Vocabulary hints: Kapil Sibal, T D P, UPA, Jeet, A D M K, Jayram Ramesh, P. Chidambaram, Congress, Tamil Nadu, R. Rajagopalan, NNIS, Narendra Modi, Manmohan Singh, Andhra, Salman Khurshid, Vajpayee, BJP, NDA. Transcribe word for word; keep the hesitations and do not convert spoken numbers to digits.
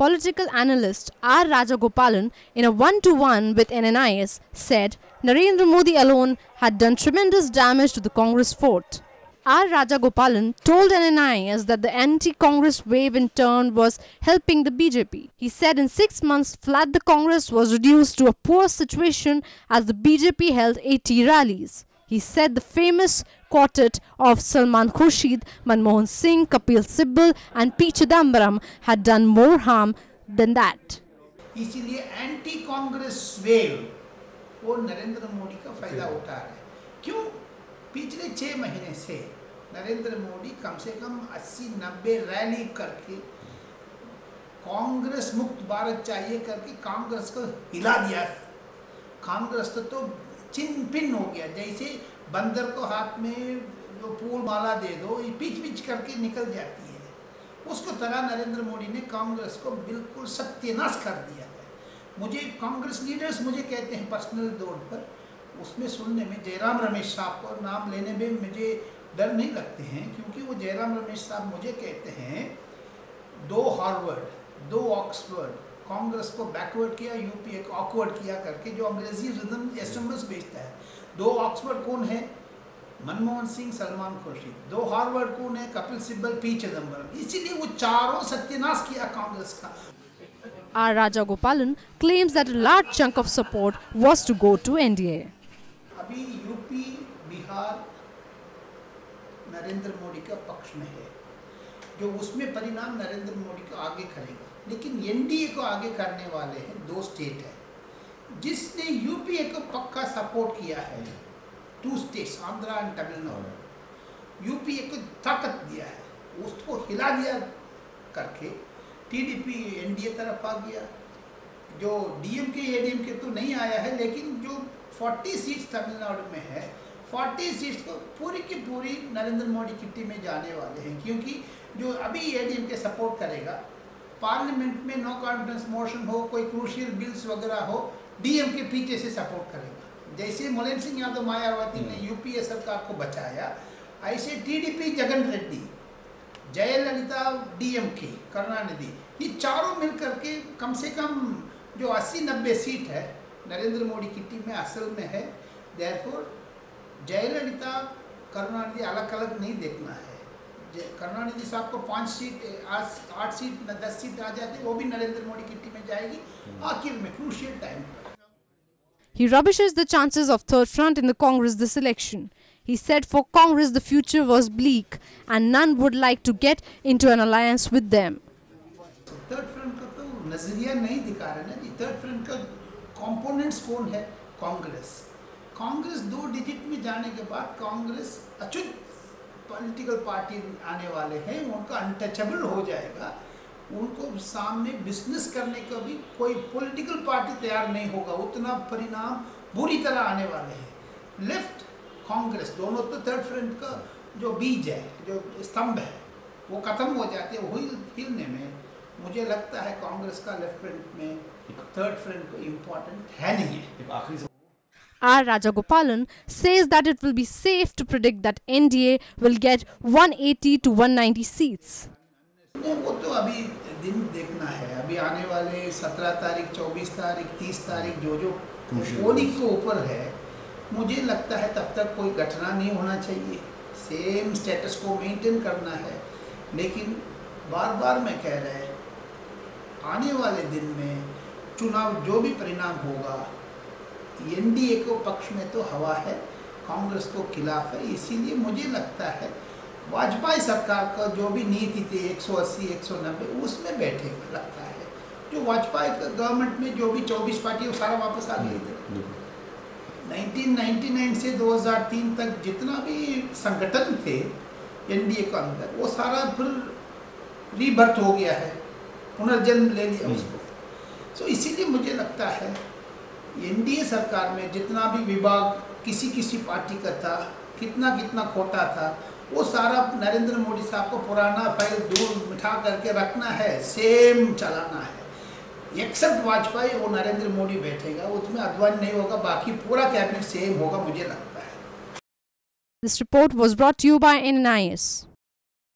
political analyst R. Rajagopalan, in a one-to-one with N N I S, said Narendra Modi alone had done tremendous damage to the Congress fort. R. Rajagopalan told N N I S that the anti-Congress wave in turn was helping the B J P. He said in six months flat the Congress was reduced to a poor situation as the B J P held eighty rallies. He said the famous quartet of Salman Khurshid, Manmohan Singh, Kapil Sibal and P. Chidambaram had done more harm than that. इसलिए anti-Congress wave वो नरेंद्र मोदी का फायदा उठा रहे हैं. क्यों? पिछले छह महीने से नरेंद्र मोदी कम से कम अस्सी नब्बे रैली करके कांग्रेस मुक्त भारत चाहिए करके कांग्रेस को हिला दिया. कांग्रेस तो छिन्न भिन्न हो गया. जैसे बंदर को हाथ में जो फूल माला दे दो ये पीछ पीछ करके निकल जाती है, उसको तरह नरेंद्र मोदी ने कांग्रेस को बिल्कुल सत्यानाश कर दिया है. मुझे कांग्रेस लीडर्स मुझे कहते हैं पर्सनल दौर पर, उसमें सुनने में जयराम रमेश साहब को नाम लेने में मुझे डर नहीं लगते हैं, क्योंकि वो जयराम रमेश साहब मुझे कहते हैं दो हार्वर्ड दो ऑक्सफोर्ड कांग्रेस को बैकवर्ड किया, यूपीए को ऑकवर्ड किया करके जो अंग्रेजी रिदम एसएमएस भेजता है. दो ऑक्सफोर्ड कौन है? मनमोहन सिंह, सलमान खुर्शीद. दो हार्वर्ड कौन है? कपिल सिब्बल, पी चिदम्बरम. इसीलिए वो चारों सत्यानाश किया कांग्रेस का. R. Rajagopalan claims that a large chunk of support was to go to N D A. अभी यूपी, बिहार नरेंद्र मोदी का पक्ष में है, जो उसमें परिणाम नरेंद्र मोदी को आगे करेगा. लेकिन एनडीए को आगे करने वाले हैं दो स्टेट है जिसने यूपीए को पक्का सपोर्ट किया है. Two states, Andhra and Tamil Nadu. UPA को ताकत दिया है, उसको हिला दिया करके T D P N D A तरफ आ गया. जो डी एम के ए डी एम के तो नहीं आया है, लेकिन जो चालीस सीट्स तमिलनाडु में है, चालीस सीट्स को पूरी की पूरी नरेंद्र मोदी किट्टी में जाने वाले हैं. क्योंकि जो अभी A D M K support करेगा, पार्लियामेंट में नो कॉन्फिडेंस मोशन हो, कोई क्रूशियल बिल्स वगैरह हो, डी एम के पीछे से सपोर्ट करेगा. जैसे मुलायम सिंह यादव मायावती ने यू पी ए सरकार को बचाया, ऐसे T D P Jagan Reddy, Jayalalithaa, D M K, Karunanidhi, ये चारों मिलकर के कम से कम जो अस्सी नब्बे सीट है नरेंद्र मोदी की टीम में असल में है. देयरफॉर जयललिता, करुणानिधि अलग अलग नहीं देखना है. करुणानिधि साहब को पाँच सीट, आठ सीट, दस सीट आ जाती, वो भी नरेंद्र मोदी की टीम में जाएगी आखिर में, crucial time. He rubbishes the chances of third front in the Congress this election. He said for Congress the future was bleak and none would like to get into an alliance with them. Third front का तो नजरिया नहीं दिखा रहा ना. Third front का components कौन है? Congress. Congress दो digit में जाने के बाद Congress अचूक political party आने वाले हैं, उनका untouchable हो जाएगा. उनको सामने business करने का भी कोई political party तैयार नहीं होगा. उतना परिणाम बुरी तरह आने वाले हैं. Left कांग्रेस दोनों तो थर्ड फ्रंट का जो बीज है, जो स्तंभ है, वो खत्म हो जाते हैं. वही हिलने में मुझे लगता है कांग्रेस का लेफ्ट फ्रंट में थर्ड फ्रंट को इम्पोर्टेंट है नहीं है. R. Rajagopalan says that it will be safe to predict that N D A will get one eighty to one ninety seats. वो तो अभी दिन देखना है. अभी आने वाले सत्रह तारीख, चौबीस तारीख, तीस तारीख जो जो पोलिंग के ऊपर है, मुझे लगता है तब तक कोई घटना नहीं होना चाहिए. सेम स्टेटस को मेंटेन करना है. लेकिन बार बार मैं कह रहा है, आने वाले दिन में चुनाव जो भी परिणाम होगा, एन डी ए को पक्ष में तो हवा है, कांग्रेस को खिलाफ है. इसीलिए मुझे लगता है वाजपेयी सरकार का जो भी नीति थी एक सौ अस्सी एक सौ नब्बे, उसमें बैठेगा लगता है. जो वाजपेयी का गवर्नमेंट में जो भी चौबीस पार्टी वो सारा वापस आ गई थी. उन्नीस सौ निन्यानवे से दो हज़ार तीन तक जितना भी संगठन थे एन डी ए का अंदर, वो सारा फिर रीबर्थ हो गया है, पुनर्जन्म ले लिया उसको. सो so, इसीलिए मुझे लगता है एन डी ए सरकार में जितना भी विभाग किसी किसी पार्टी का था, कितना कितना कोटा था, वो सारा नरेंद्र मोदी साहब को पुराना फाइल दूर मिठा करके रखना है, सेम चलाना है. एक्सेप्ट वाजपेयी वो नरेंद्र मोदी बैठेगा, उसमें अडवाणी नहीं होगा, बाकी पूरा कैबिनेट सेम होगा मुझे लगता है. This report was brought to you by N N I S.